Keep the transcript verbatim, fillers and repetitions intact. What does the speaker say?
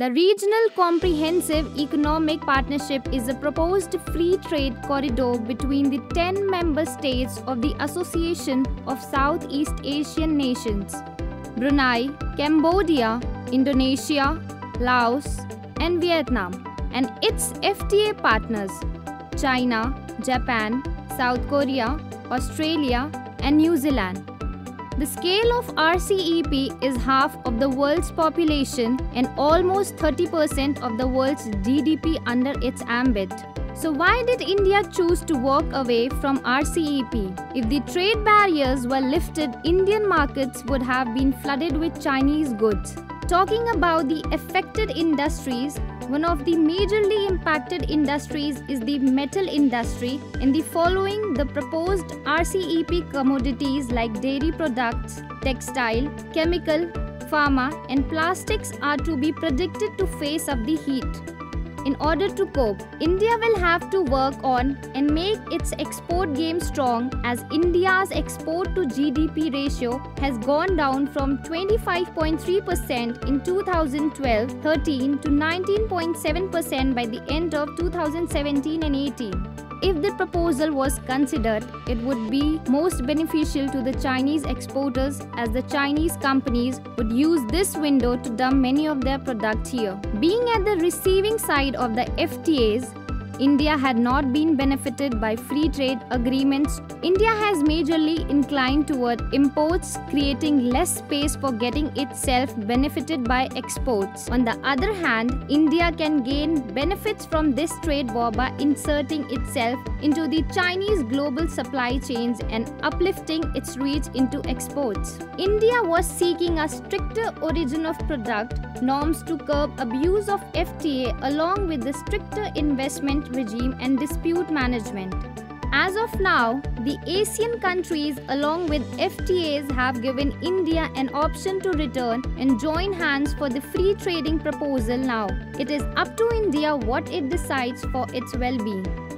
The Regional Comprehensive Economic Partnership is a proposed free trade corridor between the ten member states of the Association of Southeast Asian Nations, Brunei, Cambodia, Indonesia, Laos, and Vietnam, and its F T A partners, China, Japan, South Korea, Australia, and New Zealand. The scale of R C E P is half of the world's population and almost thirty percent of the world's G D P under its ambit. So why did India choose to walk away from R C E P? If the trade barriers were lifted, Indian markets would have been flooded with Chinese goods. Talking about the affected industries, one of the majorly impacted industries is the metal industry. In the following, the proposed R C E P commodities like dairy products, textile, chemical, pharma, and plastics are to be predicted to face up the heat. In order to cope, India will have to work on and make its export game strong, as India's export to G D P ratio has gone down from twenty-five point three percent in two thousand twelve thirteen to nineteen point seven percent by the end of two thousand seventeen and eighteen. If the proposal was considered, it would be most beneficial to the Chinese exporters, as the Chinese companies would use this window to dump many of their products here. Being at the receiving side of the F T As, India had not been benefited by free trade agreements. India has majorly inclined toward imports, creating less space for getting itself benefited by exports. On the other hand, India can gain benefits from this trade war by inserting itself into the Chinese global supply chains and uplifting its reach into exports. India was seeking a stricter origin of product norms to curb abuse of F T A, along with the stricter investment regime and dispute management. As of now, the ASEAN countries along with F T As have given India an option to return and join hands for the free trading proposal now. It is up to India what it decides for its well-being.